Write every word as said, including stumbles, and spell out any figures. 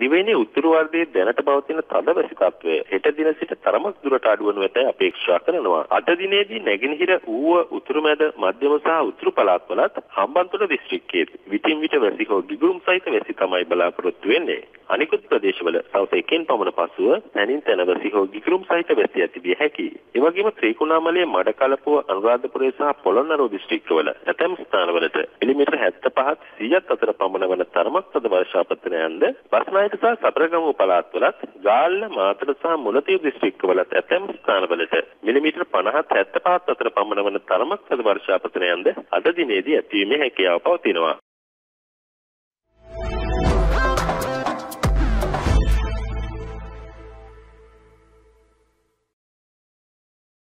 දිවයිනේ උතුරුවර්ධයේ දැනට පවතින තදබැසි තත්වය හෙට දින සිට තරමක් දුරට අඩුවන වෙතයි අපේක්ෂා කරනවා. අද දිනේදී නැගෙනහිර ඌව උතුරුමැද මධ්‍යම සහ උතුරු පළාත් වලත් හම්බන්තොට දිස්ත්‍රික්කයේ විටින් විට වැසි හෝ ගිගුරුම් සහිත වැසි තමයි බලාපොරොත්තු වෙන්නේ. අනිකුත් ප්‍රදේශවල සවස එකෙන් පමණ පසුව තනින් තන වැසි හෝ ගිගුරුම් සහිත වැසි ඇතිවිය හැකියි. ඒ වගේම ත්‍රිකුණාමලයේ මඩකලපුව අනුරාධපුරය සහ පොළොන්නරුව දිස්ත්‍රික්කවල ඇතැම් ස්ථානවලට මිලිමීටර් හැත්තෑ පහ සීයක් අතර පමණ වන තරමක් තද වර්ෂාපතනයන්ද බස්නා සහ සබරගමුව පළාත්වලත් ගාල්ල මාතර සහ මුලතිය දිස්ත්‍රික්කවලත් ඇතැම් ස්ථානවලට මිලිමීටර් පනහත් හැත්තෑ පහක් අතර පමණ වන තරමක් තද වර්ෂාපතනයන්ද අද දිනේදී ඇතිවීමේ හැකියාව පවතිනවා.